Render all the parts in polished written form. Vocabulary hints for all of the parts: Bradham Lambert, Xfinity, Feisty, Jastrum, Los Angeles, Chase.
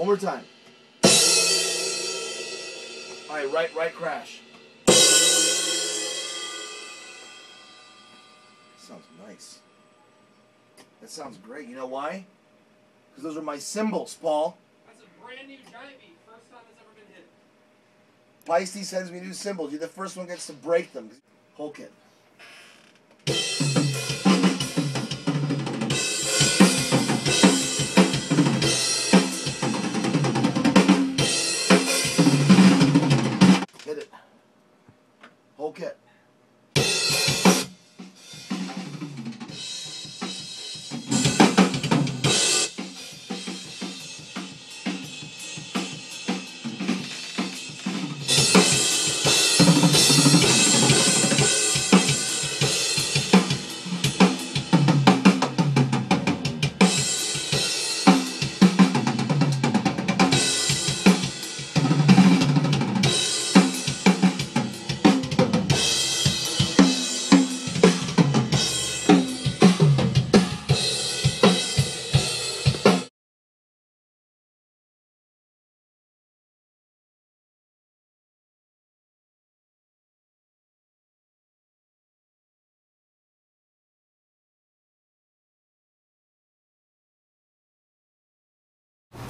One more time. All right, right crash. Sounds nice. That sounds great. You know why? Because those are my cymbals, Paul. That's a brand new giant beat. First time it's ever been hit. Feisty sends me new cymbals. You're the first one gets to break them. Whole kit. Hit it. Whole kit.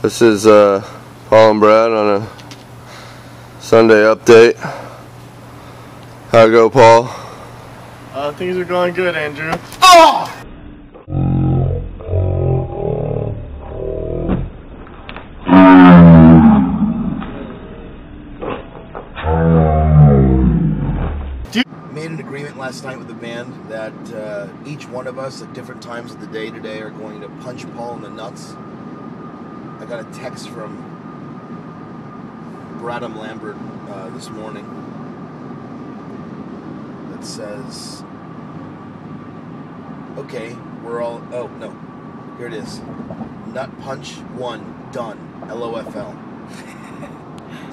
This is Paul and Brad on a Sunday update. How'd it go, Paul? Things are going good, Andrew. Oh! Made an agreement last night with the band that each one of us at different times of the day today are going to punch Paul in the nuts. I got a text from Bradham Lambert this morning that says, okay, we're all, oh no, here it is. Nut punch one, done, LOFL.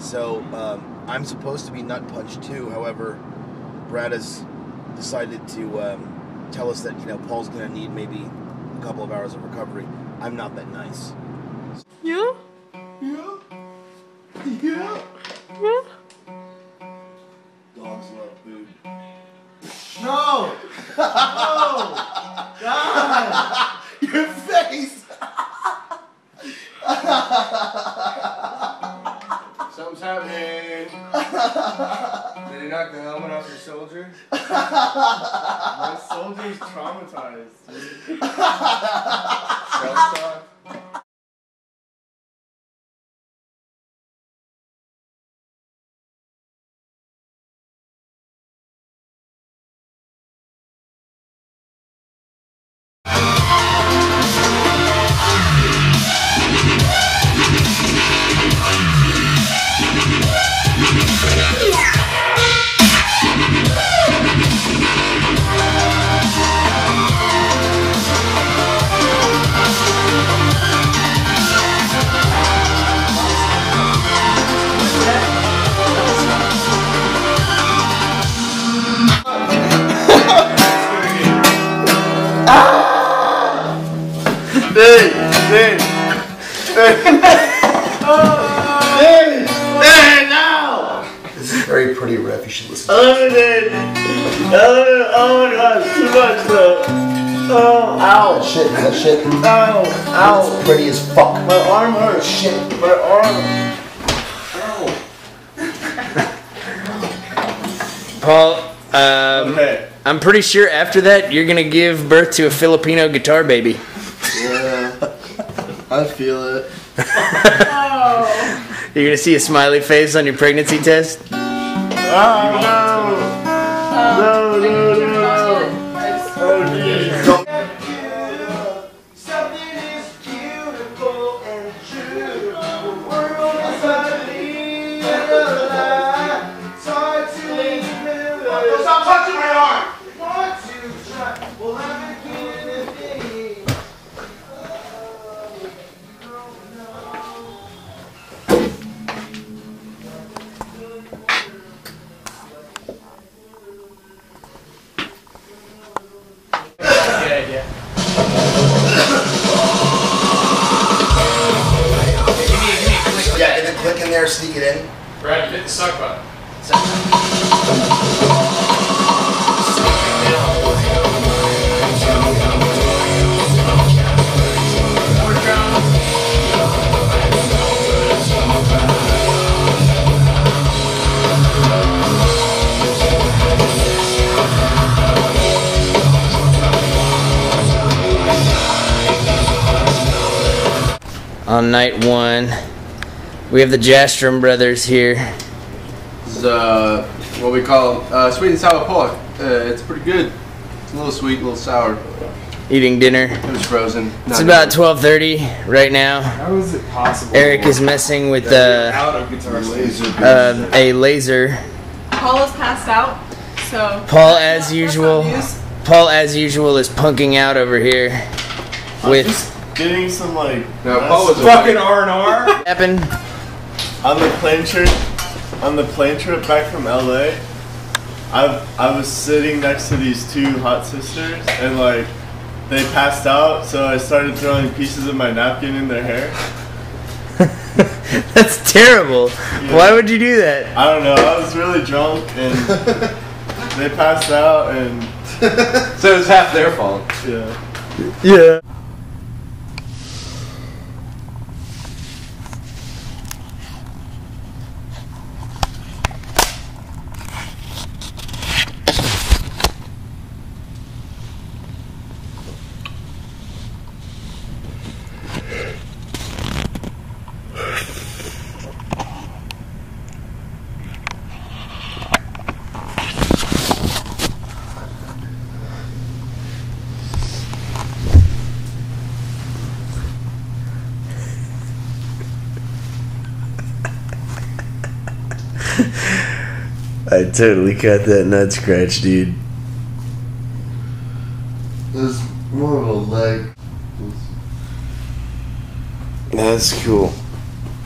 So I'm supposed to be nut punch two, however, Brad has decided to tell us that, you know, Paul's gonna need maybe a couple of hours of recovery. I'm not that nice. Yeah? Yeah? Yeah? Yeah? Dogs love food. No! No! God! Your face! Something's happening. Did he knock the helmet off your soldier? My soldier's traumatized, dude. Self-talk. Very pretty riff, you should listen to it. I love it. Oh my god, it's too much though. Oh, ow. That shit. Ow, ow. It's pretty as fuck. My arm hurts. Shit. My arm. Ow. Paul, okay. I'm pretty sure after that you're gonna give birth to a Filipino guitar baby. Yeah. I feel it. Oh. You're gonna see a smiley face on your pregnancy test? Oh, no. No. Oh, something is beautiful and true. The world is ugly and alive. It's hard to live. Stop touching my arm! Want to try? We'll have a kid in a day. Yeah. there, sneak it in. Brad, you hit the suck button. Suck on night one. We have the Jastrum brothers here. This is what we call sweet and sour pork. It's pretty good. It's a little sweet, a little sour. Eating dinner. It was frozen. It's about 12:30 right now. How is it possible? Eric is messing with a laser. Paul is passed out. So Paul, as usual, is punking out over here with. Getting some like fucking R&R. Happened on the plane trip back from LA. I was sitting next to these two hot sisters and like they passed out, so I started throwing pieces of my napkin in their hair. That's terrible. Yeah. Why would you do that? I don't know. I was really drunk and they passed out, and so it was half their fault. Yeah. Yeah. I totally caught that nut scratch, dude. It's more of a leg. That's cool.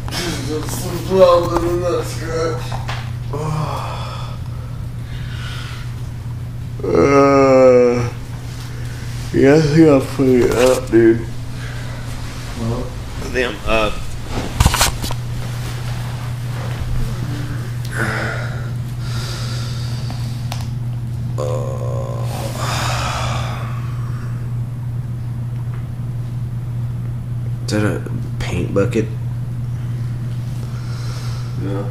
It's involved in the nut scratch. Yeah, I think I'll put it up, dude. Well, I think I'm up. Is that a paint bucket? Yeah.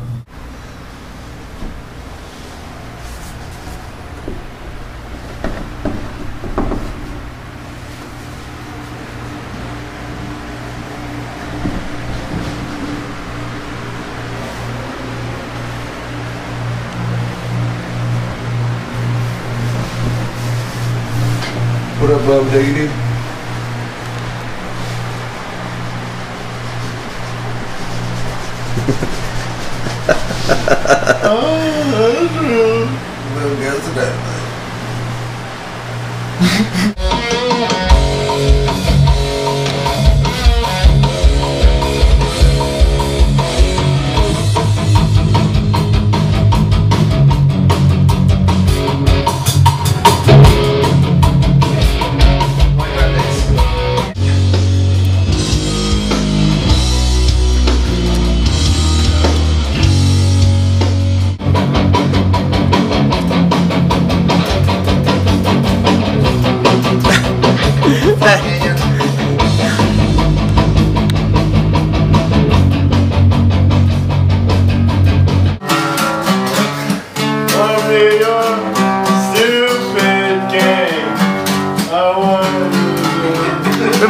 What up, Bob Diggity?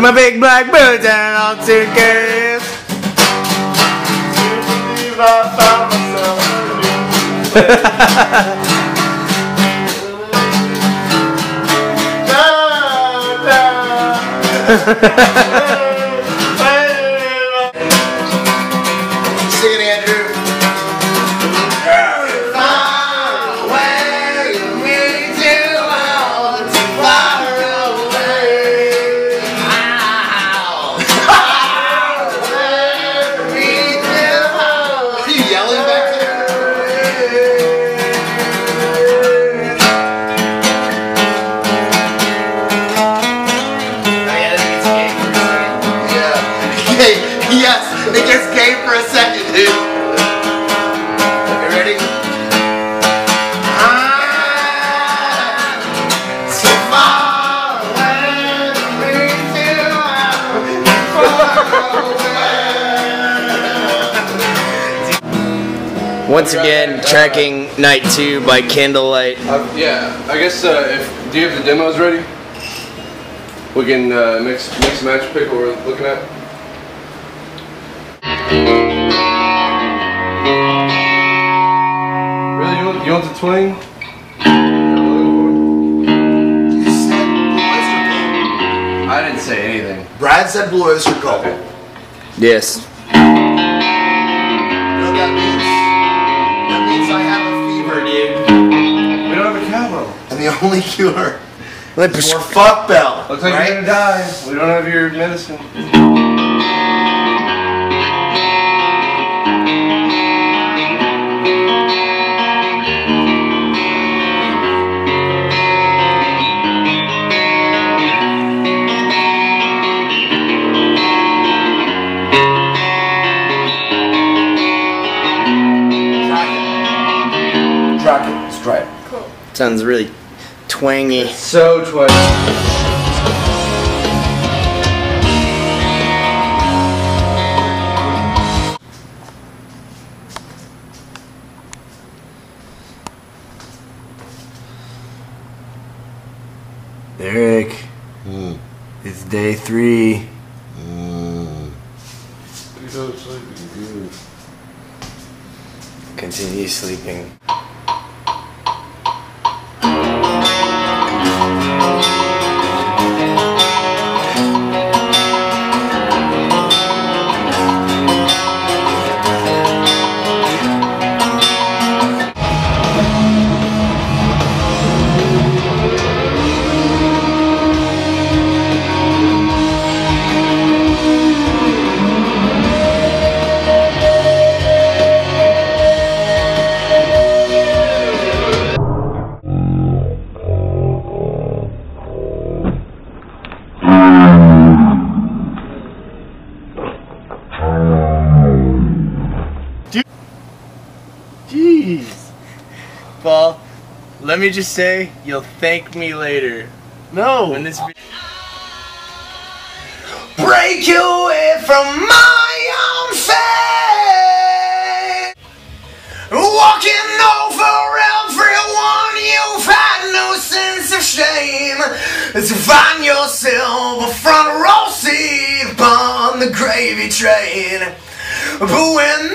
My big black boots and all suitcase. Do you believe I found myself a new place? Sing it, Andrew. Far away, you mean too long, too far away. Once again, tracking night 2 by candlelight. Yeah, I guess if do you have the demos ready? We can mix match pick what we're looking at. Really, you want the twang? I didn't say anything. Brad said Blue Oyster Cult. Okay. Yes. You know what that means? That means I have a fever, dude. We don't have a cowbell. And the only cure is more fuck bell. Looks like you're gonna die. We don't have your medicine. Right. Cool. Sounds really twangy. It's so twangy. Derek, It's day 3. Continue sleeping. Jeez. Paul, let me just say, you'll thank me later. No. When this break you away from my own fate, walking over everyone, you've had no sense of shame, to find yourself a front row seat upon the gravy train. But when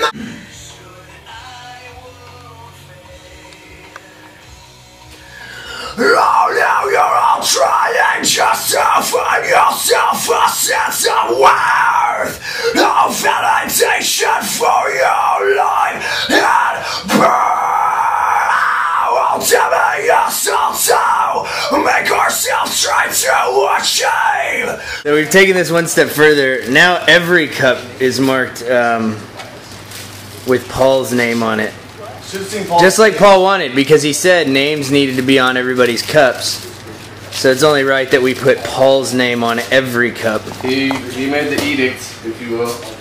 the oh, now you're all trying just to find yourself a sense of worth, no validation for your life and power. Ultimately, also make ourselves try to achieve. So we've taken this one step further. Now every cup is marked with Paul's name on it. Just like Paul wanted, because he said names needed to be on everybody's cups. So it's only right that we put Paul's name on every cup. He made the edict, if you will.